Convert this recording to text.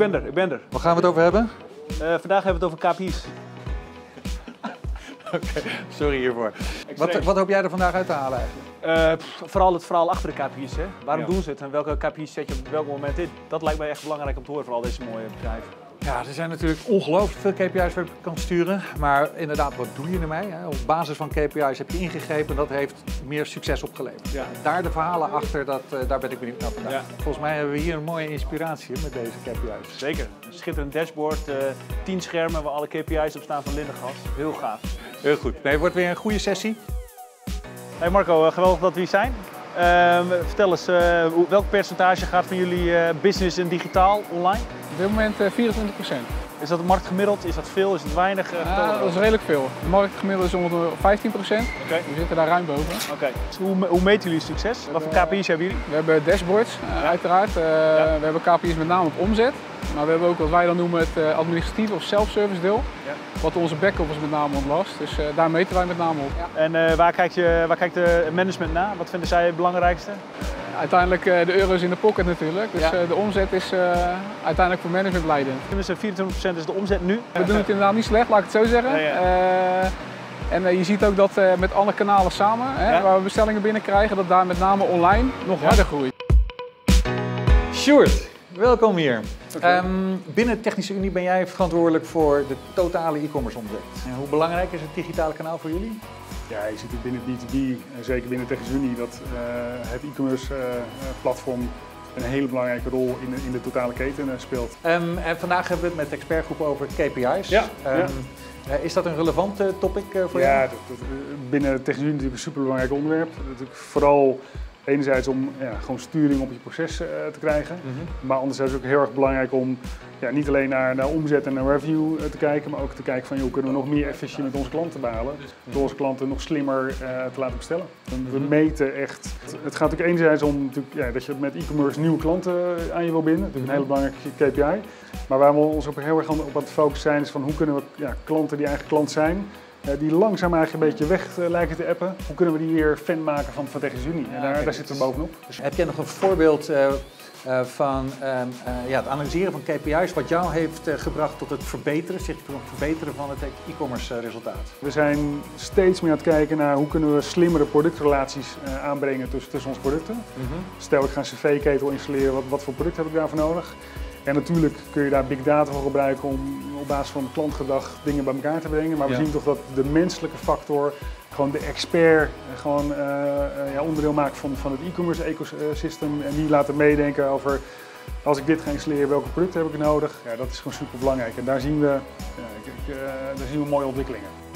Ik ben er. Waar gaan we het over hebben? Vandaag hebben we het over KPI's. Oké, sorry hiervoor. Wat hoop jij er vandaag uit te halen eigenlijk? Vooral het verhaal achter de KPI's. Hè? Waarom doen ze het en welke KPI's zet je op welk moment in? Dat lijkt mij echt belangrijk om te horen voor al deze mooie bedrijven. Ja, er zijn natuurlijk ongelooflijk veel KPI's waar je kan sturen. Maar inderdaad, wat doe je ermee? Hè? Op basis van KPI's heb je ingegrepen en dat heeft meer succes opgeleverd. Ja. Daar de verhalen achter, daar ben ik benieuwd naar vandaag. Ja. Volgens mij hebben we hier een mooie inspiratie met deze KPI's. Zeker. Een schitterend dashboard, 10 schermen waar alle KPI's op staan van Lindengas. Heel gaaf. Heel goed. Nee, het wordt weer een goede sessie. Hey Marco, geweldig dat we hier zijn. Vertel eens, welk percentage gaat van jullie business en digitaal online? Op dit moment 24%. Is dat de markt gemiddeld? Is dat veel? Is het weinig? Dat is redelijk veel. De markt gemiddeld is ongeveer 15%. Okay. We zitten daar ruim boven. Okay. Dus hoe meten jullie succes? Wat voor KPI's hebben jullie? We hebben dashboards, uiteraard. We hebben KPI's met name op omzet. Maar we hebben ook wat wij dan noemen het administratieve of self-service deel. Ja. Wat onze back-office met name ontlast. Dus daar meten wij met name op. Ja. En waar kijkt de management naar? Wat vinden zij het belangrijkste? Uiteindelijk de euro's in de pocket natuurlijk. Dus de omzet is uiteindelijk voor management leidend. Dus 24% is de omzet nu. We doen het inderdaad niet slecht, laat ik het zo zeggen. Nee, ja. En je ziet ook dat met alle kanalen samen, waar we bestellingen binnenkrijgen, dat daar met name online nog harder groeit. Sjoerd, welkom hier. Okay. Binnen de Technische Unie ben jij verantwoordelijk voor de totale e-commerce omzet. En hoe belangrijk is het digitale kanaal voor jullie? Ja, je ziet het binnen B2B en zeker binnen de Technische Unie dat het e-commerce platform een hele belangrijke rol in de totale keten speelt. En vandaag hebben we het met de expertgroep over KPI's. Ja, is dat een relevant topic voor jou? Ja, binnen de Technische Unie natuurlijk een superbelangrijk onderwerp. Natuurlijk vooral enerzijds om gewoon sturing op je proces te krijgen, maar anderzijds ook heel erg belangrijk om niet alleen naar omzet en naar revenue te kijken, maar ook te kijken van hoe kunnen we nog meer efficiënt met onze klanten behalen, door onze klanten nog slimmer te laten bestellen. We meten echt, het gaat natuurlijk enerzijds om dat je met e-commerce nieuwe klanten aan je wil binden, natuurlijk een hele belangrijke KPI, maar waar we ons ook heel erg op aan het focussen zijn is van hoe kunnen we klanten die eigen klant zijn, die langzaam eigenlijk een beetje weg lijken te appen. Hoe kunnen we die weer fan maken van de Technische Unie? En daar zitten we bovenop. Dus... Heb jij nog een voorbeeld van het analyseren van KPI's wat jou heeft gebracht tot het verbeteren van het e-commerce resultaat? We zijn steeds meer aan het kijken naar hoe kunnen we slimmere productrelaties aanbrengen tussen onze producten. Stel ik ga een CV-ketel installeren, wat voor product heb ik daarvoor nodig? En natuurlijk kun je daar big data voor gebruiken om op basis van klantgedrag dingen bij elkaar te brengen. Maar we zien toch dat de menselijke factor, gewoon de expert, gewoon onderdeel maakt van het e-commerce ecosysteem. En die laten meedenken over, als ik dit ga installeren, welke producten heb ik nodig? Ja, dat is gewoon super belangrijk. En daar zien we mooie ontwikkelingen.